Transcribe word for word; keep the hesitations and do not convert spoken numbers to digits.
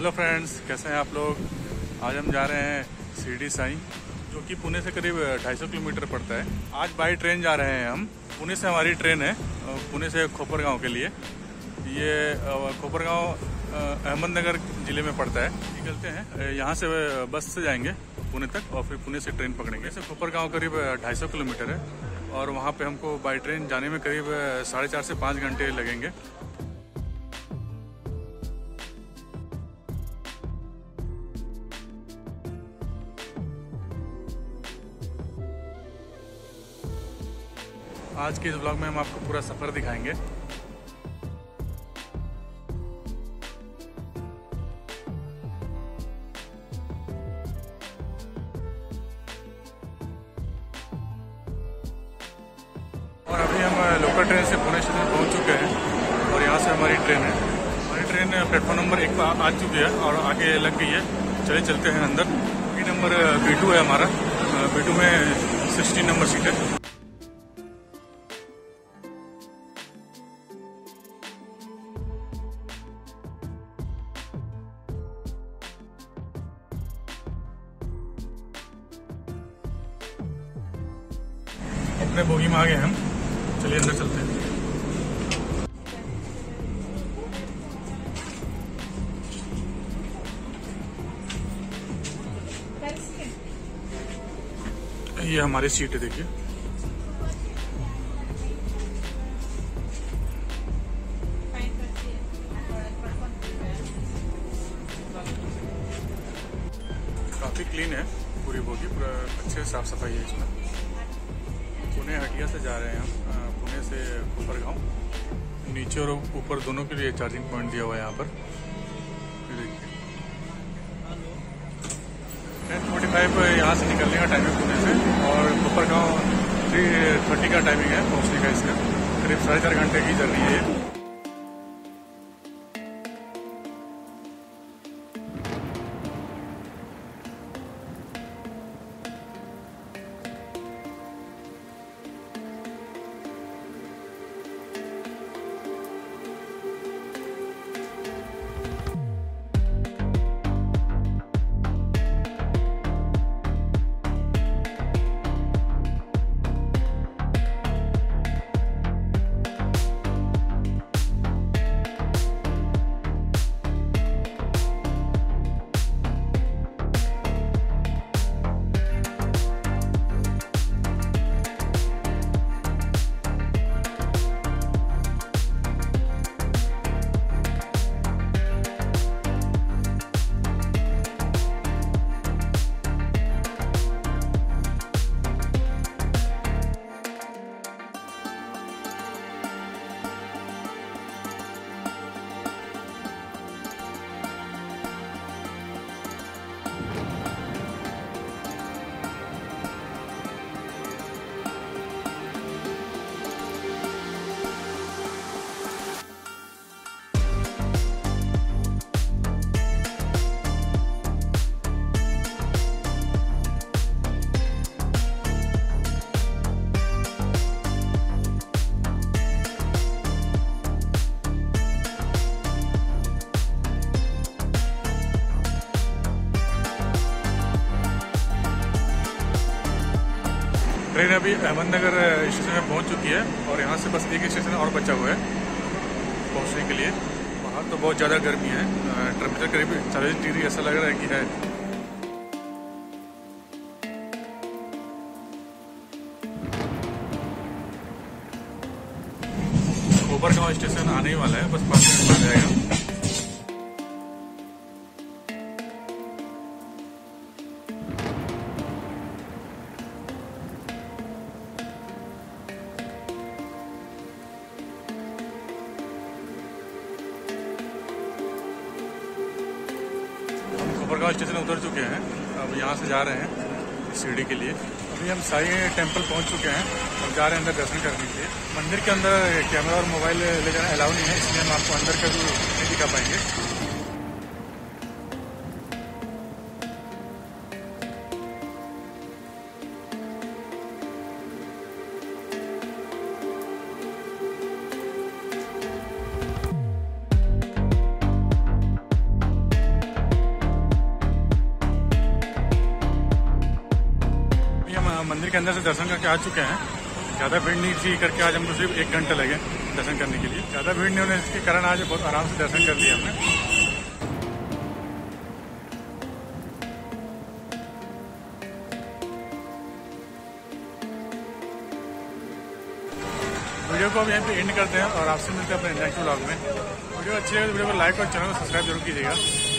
Hello friends, कैसे हैं आप लोग। आज हम जा रहे हैं सीडी साइन, जो कि पुणे से करीब दो सौ पचास किलोमीटर पड़ता है। आज बाई ट्रेन जा रहे हैं हम। पुणे से हमारी ट्रेन है, पुणे से कोपरगाँव के लिए। ये कोपरगाँव अहमदनगर ज़िले में पड़ता है। निकलते हैं यहाँ से, बस से जाएंगे पुणे तक और फिर पुणे से ट्रेन पकड़ेंगे। इससे कोपरगाँव करीब दो सौ पचास किलोमीटर है और वहाँ पे हमको बाई ट्रेन जाने में करीब साढ़े चार से पाँच घंटे लगेंगे। आज के इस ब्लॉग में हम आपको पूरा सफ़र दिखाएंगे। और अभी हम लोकल ट्रेन से पुणे स्टेशन पहुंच चुके हैं और यहाँ से हमारी ट्रेन है। हमारी ट्रेन प्लेटफॉर्म नंबर एक पर आ चुकी है और आगे लग गई है। चले चलते हैं अंदर। बी नंबर बी टू है हमारा। बी टू में सिक्सटी नंबर सीट है। अपने बोगी में आ गए हम। चलिए अंदर चलते हैं। ये हमारी सीट है, देखिए। काफी क्लीन है पूरी बोगी, पूरा अच्छे साफ सफाई है इसमें। पुणे हटिया से जा रहे हैं हम, पुणे से कोपरगाँव। नीचे और ऊपर दोनों के लिए चार्जिंग पॉइंट दिया हुआ है यहाँ पर। टेन फोर्टी फाइव यहाँ से निकलने का टाइमिंग पुणे से, और कोपरगाँव थ्री थर्टी का टाइमिंग है पहुँचने का। इसका करीब साढ़े चार घंटे की जर्नी है। ट्रेन अभी अहमदनगर स्टेशन में पहुंच चुकी है और यहाँ से बस एक स्टेशन और बचा हुआ है पहुंचने के लिए। वहाँ तो बहुत ज़्यादा गर्मी है, टेम्परेचर करीब चालीस डिग्री ऐसा लग रहा है कि है। कोपरगाँव स्टेशन आने ही वाला है, बस पाँच मिनट में आ जाएगा। कोपरगाँव स्टेशन उतर चुके हैं, अब यहाँ से जा रहे हैं सीडी के लिए। अभी हम साई टेंपल पहुँच चुके हैं और जा रहे हैं अंदर दर्शन करने के लिए। मंदिर के अंदर कैमरा और मोबाइल ले जाना अलाउ नहीं है, इसलिए हम आपको अंदर का भी नहीं दिखा पाएंगे। मंदिर के अंदर से दर्शन करके आ चुके हैं। ज़्यादा भीड़ नहीं थी करके आज हमको सिर्फ एक घंटा लगे दर्शन करने के लिए। ज़्यादा भीड़ नहीं होने के कारण आज बहुत आराम से दर्शन कर लिए हमने। वीडियो को अब यहीं पे एंड करते हैं और आपसे मिलते हैं अपने नेक्स्ट व्लॉग में। वीडियो अच्छी है तो वीडियो को लाइक और चैनल को सब्सक्राइब जरूर कीजिएगा।